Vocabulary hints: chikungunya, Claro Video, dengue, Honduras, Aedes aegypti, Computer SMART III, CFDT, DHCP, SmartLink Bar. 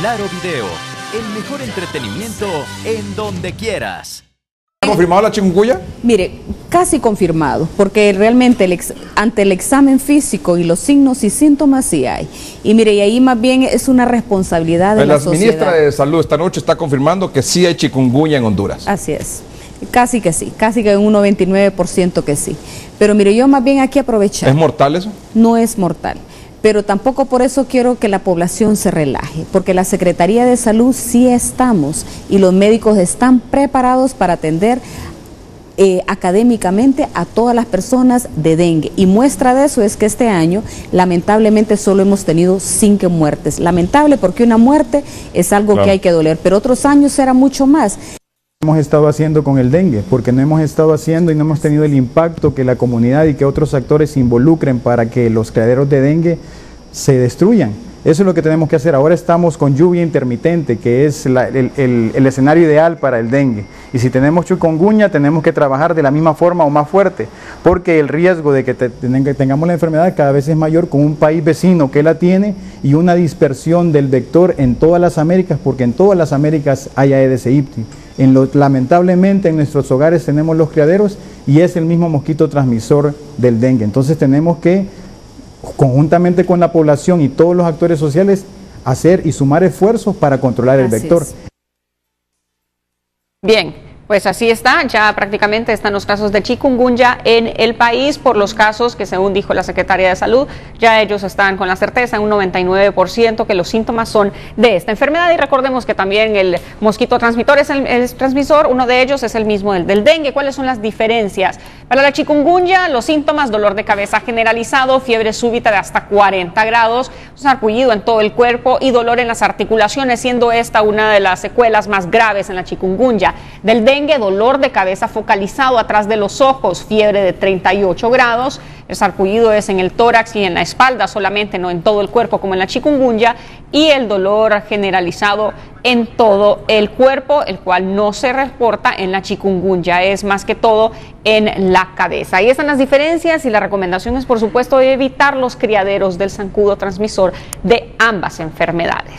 Claro Video, el mejor entretenimiento en donde quieras. ¿Ha confirmado la chikungunya? Mire, casi confirmado, porque realmente ante el examen físico y los signos y síntomas sí hay. Y mire, y ahí más bien es una responsabilidad de la sociedad. La ministra de Salud esta noche está confirmando que sí hay chikungunya en Honduras. Así es, casi que sí, casi que un 99% que sí. Pero mire, yo más bien aquí aprovechar. ¿Es mortal eso? No es mortal. Pero tampoco por eso quiero que la población se relaje, porque la Secretaría de Salud sí estamos y los médicos están preparados para atender académicamente a todas las personas de dengue. Y muestra de eso es que este año lamentablemente solo hemos tenido 5 muertes. Lamentable, porque una muerte es algo que hay que doler, pero otros años era mucho más. Hemos estado haciendo con el dengue, porque no hemos estado haciendo y no hemos tenido el impacto que la comunidad y que otros actores se involucren para que los criaderos de dengue se destruyan. Eso es lo que tenemos que hacer. Ahora estamos con lluvia intermitente, que es el escenario ideal para el dengue. Y si tenemos chikungunya, tenemos que trabajar de la misma forma o más fuerte, porque el riesgo de que tengamos la enfermedad cada vez es mayor con un país vecino que la tiene y una dispersión del vector en todas las Américas, porque en todas las Américas hay Aedes aegypti. Lamentablemente en nuestros hogares tenemos los criaderos y es el mismo mosquito transmisor del dengue. Entonces tenemos que, conjuntamente con la población y todos los actores sociales, hacer y sumar esfuerzos para controlar el vector. Bien. Pues así está, ya prácticamente están los casos de chikungunya en el país, por los casos que, según dijo la Secretaría de Salud, ya ellos están con la certeza en un 99% que los síntomas son de esta enfermedad. Y recordemos que también el mosquito transmisor es el transmisor, uno de ellos es el mismo del dengue. ¿Cuáles son las diferencias? Para la chikungunya, los síntomas: dolor de cabeza generalizado, fiebre súbita de hasta 40 grados, un sarpullido en todo el cuerpo y dolor en las articulaciones, siendo esta una de las secuelas más graves en la chikungunya. Del dengue, dolor de cabeza focalizado atrás de los ojos, fiebre de 38 grados, el sarpullido es en el tórax y en la espalda solamente, no en todo el cuerpo como en la chikungunya, y el dolor generalizado en todo el cuerpo, el cual no se reporta en la chikungunya, es más que todo en la cabeza. Ahí están las diferencias y la recomendación es, por supuesto, de evitar los criaderos del zancudo transmisor de ambas enfermedades.